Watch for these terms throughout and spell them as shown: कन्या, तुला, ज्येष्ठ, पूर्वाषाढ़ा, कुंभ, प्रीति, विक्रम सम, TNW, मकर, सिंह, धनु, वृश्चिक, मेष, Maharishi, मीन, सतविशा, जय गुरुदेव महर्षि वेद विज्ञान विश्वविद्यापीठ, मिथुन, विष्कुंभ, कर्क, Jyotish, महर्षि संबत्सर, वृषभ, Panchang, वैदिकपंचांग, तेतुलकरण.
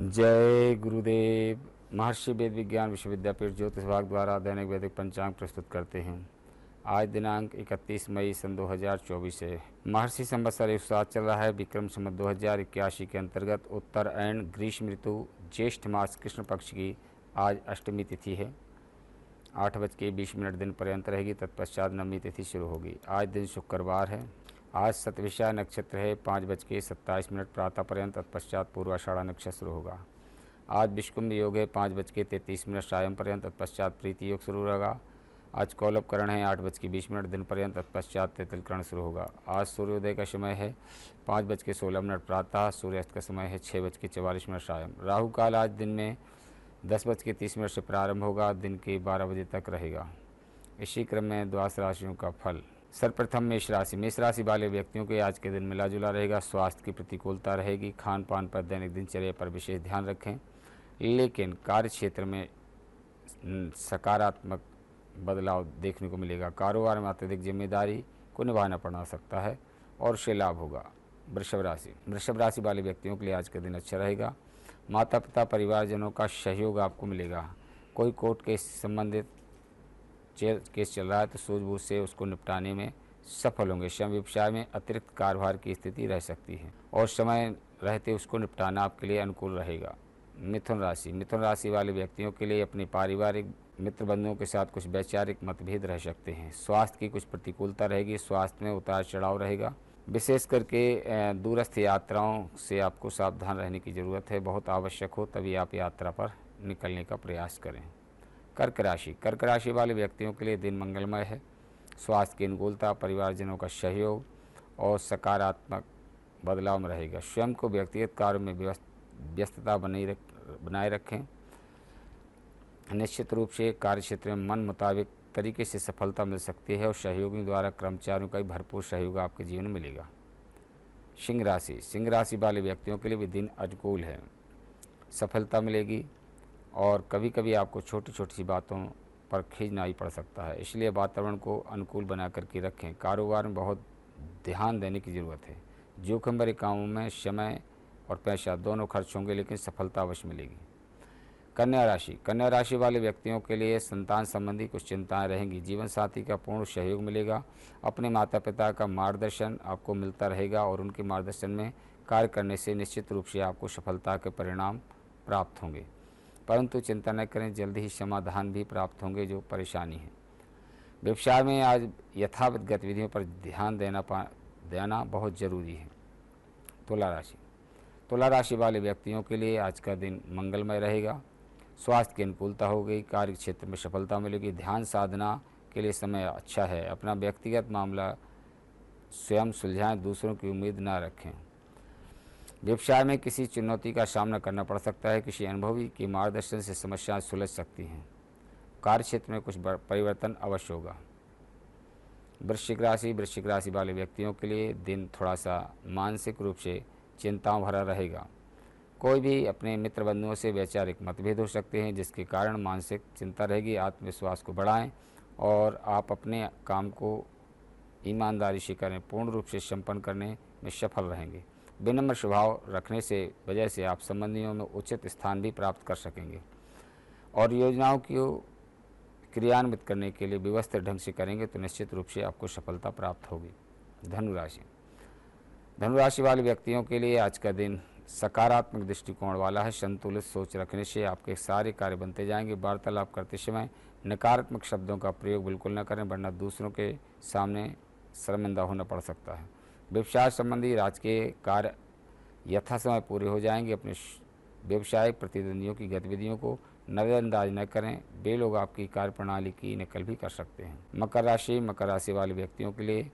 जय गुरुदेव महर्षि वेद विज्ञान विश्वविद्यापीठ ज्योतिष विभाग द्वारा दैनिक वैदिक पंचांग प्रस्तुत करते हैं। आज दिनांक 31 मई सन 2024 है। महर्षि संबत्सर 107 चल रहा है। विक्रम सम 2081 के अंतर्गत उत्तरायण ग्रीष्म ऋतु ज्येष्ठ मास कृष्ण पक्ष की आज अष्टमी तिथि है। 8:20 दिन पर्यंत रहेगी, तत्पश्चात नवमी तिथि शुरू होगी। आज दिन शुक्रवार है। आज सतविशा नक्षत्र है 5:27 प्रातः पर्यंत, तत्पश्चात पूर्वाषाढ़ा नक्षत्र शुरू होगा। आज विष्कुंभ योग है 5:33 सायं पर्यंत, तत्पश्चात प्रीति योग शुरू होगा। आज कौलभकरण है 8:20 दिन पर्यंत, तत्पश्चात तेतुलकरण शुरू होगा। आज सूर्योदय का समय है 5:16 प्रातः, सूर्यास्त का समय है 6:44 सायं। राहु काल आज दिन में 10:30 से प्रारंभ होगा, दिन के 12 बजे तक रहेगा। इसी क्रम में द्वादश राशियों का फल। सर्वप्रथम मेष राशि। मेष राशि वाले व्यक्तियों के आज के दिन मिला जुला रहेगा, स्वास्थ्य की प्रतिकूलता रहेगी। खान पान पर, दैनिक दिनचर्या पर विशेष ध्यान रखें, लेकिन कार्य क्षेत्र में सकारात्मक बदलाव देखने को मिलेगा। कारोबार में अत्यधिक जिम्मेदारी को निभाना पड़ सकता है और उससे लाभ होगा। वृषभ राशि। वृषभ राशि वाले व्यक्तियों के लिए आज के दिन अच्छा रहेगा। माता पिता परिवारजनों का सहयोग आपको मिलेगा। कोई कोर्ट केस संबंधित केस चल रहा है तो सूझबूझ से उसको निपटाने में सफल होंगे। स्वयं व्यवसाय में अतिरिक्त कारोबार की स्थिति रह सकती है और समय रहते उसको निपटाना आपके लिए अनुकूल रहेगा। मिथुन राशि। मिथुन राशि वाले व्यक्तियों के लिए अपने पारिवारिक मित्र बंधुओं के साथ कुछ वैचारिक मतभेद रह सकते हैं। स्वास्थ्य की कुछ प्रतिकूलता रहेगी, स्वास्थ्य में उतार चढ़ाव रहेगा। विशेष करके दूरस्थ यात्राओं से आपको सावधान रहने की ज़रूरत है, बहुत आवश्यक हो तभी आप यात्रा पर निकलने का प्रयास करें। कर्क राशि। कर्क राशि वाले व्यक्तियों के लिए दिन मंगलमय है। स्वास्थ्य की अनुकूलता, परिवारजनों का सहयोग और सकारात्मक बदलाव में रहेगा। स्वयं को व्यक्तिगत कार्यों में व्यस्तता बनाए रखें। निश्चित रूप से कार्य क्षेत्र में मन मुताबिक तरीके से सफलता मिल सकती है और सहयोगियों द्वारा कर्मचारियों का भी भरपूर सहयोग आपके जीवन में मिलेगा। सिंह राशि। सिंह राशि वाले व्यक्तियों के लिए भी दिन अनुकूल है, सफलता मिलेगी और कभी कभी आपको छोटी छोटी सी बातों पर खींचना ही पड़ सकता है, इसलिए वातावरण को अनुकूल बना करके रखें। कारोबार में बहुत ध्यान देने की ज़रूरत है। जोखिम भरे कामों में समय और पैसा दोनों खर्च होंगे, लेकिन सफलता अवश्य मिलेगी। कन्या राशि। कन्या राशि वाले व्यक्तियों के लिए संतान संबंधी कुछ चिंताएं रहेंगी। जीवन साथी का पूर्ण सहयोग मिलेगा। अपने माता पिता का मार्गदर्शन आपको मिलता रहेगा और उनके मार्गदर्शन में कार्य करने से निश्चित रूप से आपको सफलता के परिणाम प्राप्त होंगे, परंतु चिंता न करें, जल्द ही समाधान भी प्राप्त होंगे जो परेशानी है। व्यवसाय में आज यथावत गतिविधियों पर ध्यान देना बहुत ज़रूरी है। तुला राशि। तुला राशि वाले व्यक्तियों के लिए आज का दिन मंगलमय रहेगा। स्वास्थ्य की अनुकूलता होगी, कार्य क्षेत्र में सफलता मिलेगी। ध्यान साधना के लिए समय अच्छा है। अपना व्यक्तिगत मामला स्वयं सुलझाएं, दूसरों की उम्मीद ना रखें। व्यवसाय में किसी चुनौती का सामना करना पड़ सकता है, किसी अनुभवी के मार्गदर्शन से समस्याएं सुलझ सकती हैं। कार्य क्षेत्र में कुछ परिवर्तन अवश्य होगा। वृश्चिक राशि। वृश्चिक राशि वाले व्यक्तियों के लिए दिन थोड़ा सा मानसिक रूप से चिंताओं भरा रहेगा। कोई भी अपने मित्र बंधुओं से वैचारिक मतभेद हो सकते हैं, जिसके कारण मानसिक चिंता रहेगी। आत्मविश्वास को बढ़ाएं और आप अपने काम को ईमानदारी से करें, पूर्ण रूप से संपन्न करने में सफल रहेंगे। विनम्र स्वभाव रखने से वजह से आप संबंधियों में उचित स्थान भी प्राप्त कर सकेंगे और योजनाओं को क्रियान्वित करने के लिए व्यवस्थित ढंग से करेंगे तो निश्चित रूप से आपको सफलता प्राप्त होगी। धनुराशि। धनुराशि वाले व्यक्तियों के लिए आज का दिन सकारात्मक दृष्टिकोण वाला है। संतुलित सोच रखने से आपके सारे कार्य बनते जाएंगे। वार्तालाप करते समय नकारात्मक शब्दों का प्रयोग बिल्कुल न करें, वरना दूसरों के सामने शर्मिंदा होना पड़ सकता है। व्यवसाय संबंधी राजकीय कार्य यथा समय पूरे हो जाएंगे। अपने व्यवसायिक प्रतिद्वंदियों की गतिविधियों को नजरअंदाज न करें, वे लोग आपकी कार्यप्रणाली की नकल भी कर सकते हैं। मकर राशि। मकर राशि वाले व्यक्तियों के लिए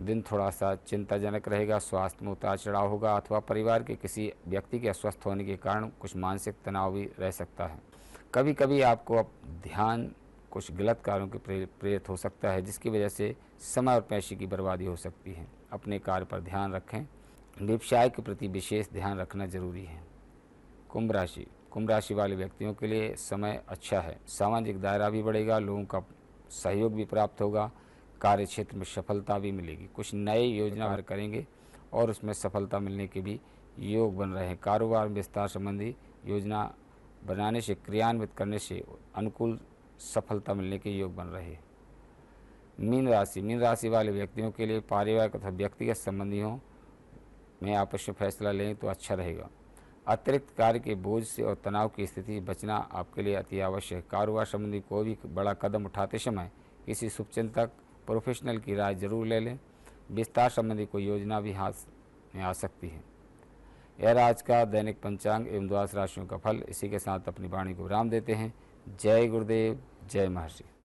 दिन थोड़ा सा चिंताजनक रहेगा। स्वास्थ्य में उतार चढ़ाव होगा अथवा परिवार के किसी व्यक्ति के अस्वस्थ होने के कारण कुछ मानसिक तनाव भी रह सकता है। कभी कभी आपको अब ध्यान कुछ गलत कार्यों के प्रेरित हो सकता है, जिसकी वजह से समय और पैसे की बर्बादी हो सकती है। अपने कार्य पर ध्यान रखें। व्यवसाय के प्रति विशेष ध्यान रखना जरूरी है। कुंभ राशि। कुंभ राशि वाले व्यक्तियों के लिए समय अच्छा है। सामाजिक दायरा भी बढ़ेगा, लोगों का सहयोग भी प्राप्त होगा। कार्य क्षेत्र में सफलता भी मिलेगी। कुछ नए योजना करेंगे और उसमें सफलता मिलने की भी योग बन रहे हैं। कारोबार में विस्तार संबंधी योजना बनाने से, क्रियान्वित करने से अनुकूल सफलता मिलने के योग बन रहे हैं। मीन राशि, मीन राशि वाले व्यक्तियों के लिए पारिवारिक तथा व्यक्तिगत संबंधियों में आपस में फैसला लें तो अच्छा रहेगा। अतिरिक्त कार्य के बोझ से और तनाव की स्थिति से बचना आपके लिए अति आवश्यक है। कारोबार संबंधी कोई भी बड़ा कदम उठाते समय किसी शुभचिंतक प्रोफेशनल की राय जरूर ले लें। विस्तार संबंधी कोई योजना भी हाथ में आ सकती है। यह राज का दैनिक पंचांग एवं द्वादश राशियों का फल। इसी के साथ अपनी वाणी को विराम देते हैं। जय गुरुदेव, जय महर्षि।